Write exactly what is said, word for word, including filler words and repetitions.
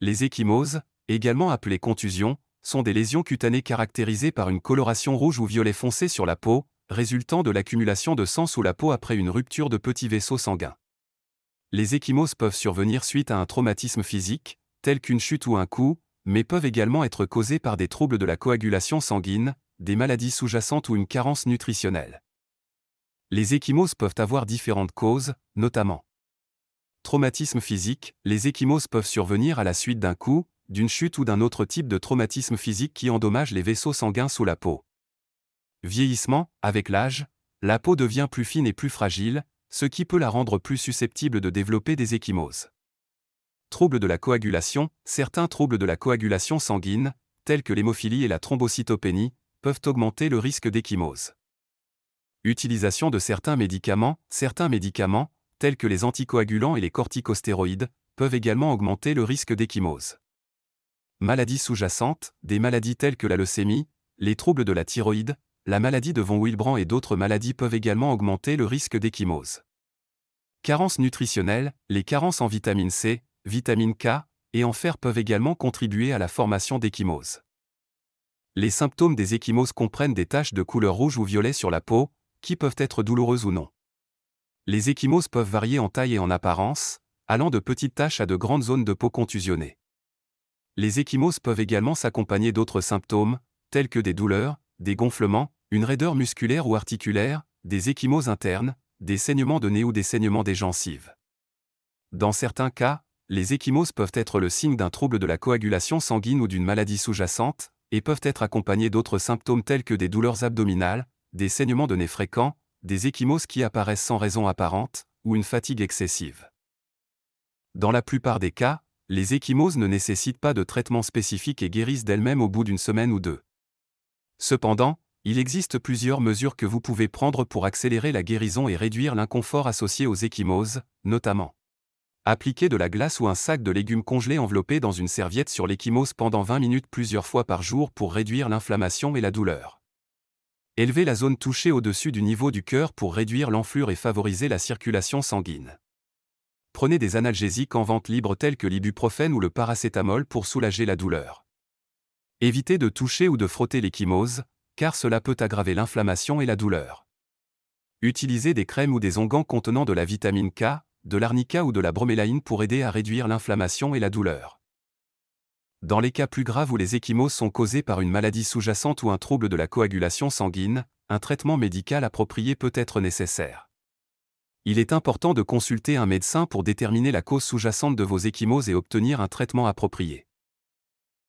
Les échymoses, également appelées contusions, sont des lésions cutanées caractérisées par une coloration rouge ou violet foncé sur la peau, résultant de l'accumulation de sang sous la peau après une rupture de petits vaisseaux sanguins. Les échymoses peuvent survenir suite à un traumatisme physique, tel qu'une chute ou un coup, mais peuvent également être causées par des troubles de la coagulation sanguine, des maladies sous-jacentes ou une carence nutritionnelle. Les échymoses peuvent avoir différentes causes, notamment traumatisme physique. Les échymoses peuvent survenir à la suite d'un coup, d'une chute ou d'un autre type de traumatisme physique qui endommage les vaisseaux sanguins sous la peau. Vieillissement. Avec l'âge, la peau devient plus fine et plus fragile, ce qui peut la rendre plus susceptible de développer des échymoses. Troubles de la coagulation. Certains troubles de la coagulation sanguine, tels que l'hémophilie et la thrombocytopénie, peuvent augmenter le risque d'échymose. Utilisation de certains médicaments. Certains médicaments, tels que les anticoagulants et les corticostéroïdes, peuvent également augmenter le risque d'échymose. Maladies sous-jacentes. Des maladies telles que la leucémie, les troubles de la thyroïde, la maladie de von Willebrand et d'autres maladies peuvent également augmenter le risque d'échymose. Carence nutritionnelle. Les carences en vitamine C, vitamine K et en fer peuvent également contribuer à la formation d'échymoses. Les symptômes des échymoses comprennent des taches de couleur rouge ou violet sur la peau, qui peuvent être douloureuses ou non. Les échymoses peuvent varier en taille et en apparence, allant de petites taches à de grandes zones de peau contusionnées. Les échymoses peuvent également s'accompagner d'autres symptômes, tels que des douleurs, des gonflements, une raideur musculaire ou articulaire, des échymoses internes, des saignements de nez ou des saignements des gencives. Dans certains cas, les échymoses peuvent être le signe d'un trouble de la coagulation sanguine ou d'une maladie sous-jacente, et peuvent être accompagnées d'autres symptômes tels que des douleurs abdominales, des saignements de nez fréquents, des échymoses qui apparaissent sans raison apparente, ou une fatigue excessive. Dans la plupart des cas, les échymoses ne nécessitent pas de traitement spécifique et guérissent d'elles-mêmes au bout d'une semaine ou deux. Cependant, il existe plusieurs mesures que vous pouvez prendre pour accélérer la guérison et réduire l'inconfort associé aux échymoses, notamment appliquer de la glace ou un sac de légumes congelés enveloppé dans une serviette sur l'échymose pendant vingt minutes plusieurs fois par jour pour réduire l'inflammation et la douleur. Élever la zone touchée au-dessus du niveau du cœur pour réduire l'enflure et favoriser la circulation sanguine. Prenez des analgésiques en vente libre tels que l'ibuprofène ou le paracétamol pour soulager la douleur. Évitez de toucher ou de frotter l'échymose, car cela peut aggraver l'inflammation et la douleur. Utilisez des crèmes ou des onguents contenant de la vitamine K, de l'arnica ou de la bromélaïne pour aider à réduire l'inflammation et la douleur. Dans les cas plus graves où les échymoses sont causées par une maladie sous-jacente ou un trouble de la coagulation sanguine, un traitement médical approprié peut être nécessaire. Il est important de consulter un médecin pour déterminer la cause sous-jacente de vos échymoses et obtenir un traitement approprié.